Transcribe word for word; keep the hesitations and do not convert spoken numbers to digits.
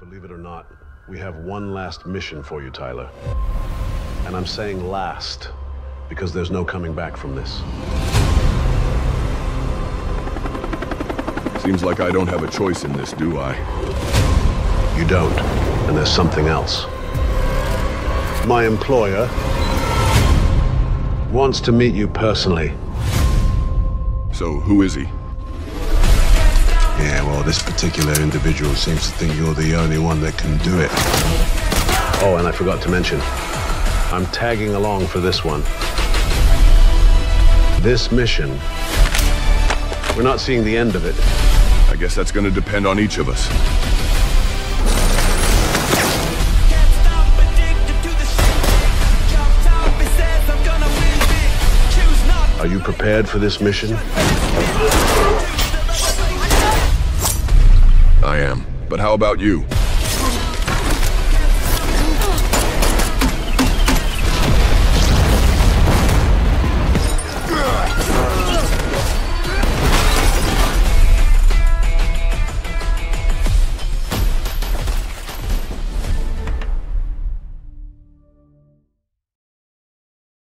Believe it or not, we have one last mission for you, Tyler. And I'm saying last, because there's no coming back from this. Seems like I don't have a choice in this, do I? You don't, and there's something else. My employer wants to meet you personally. So, who is he? Yeah, well, this particular individual seems to think you're the only one that can do it. Oh, and I forgot to mention, I'm tagging along for this one. This mission, we're not seeing the end of it. I guess that's going to depend on each of us. Are you prepared for this mission? I am. But how about you?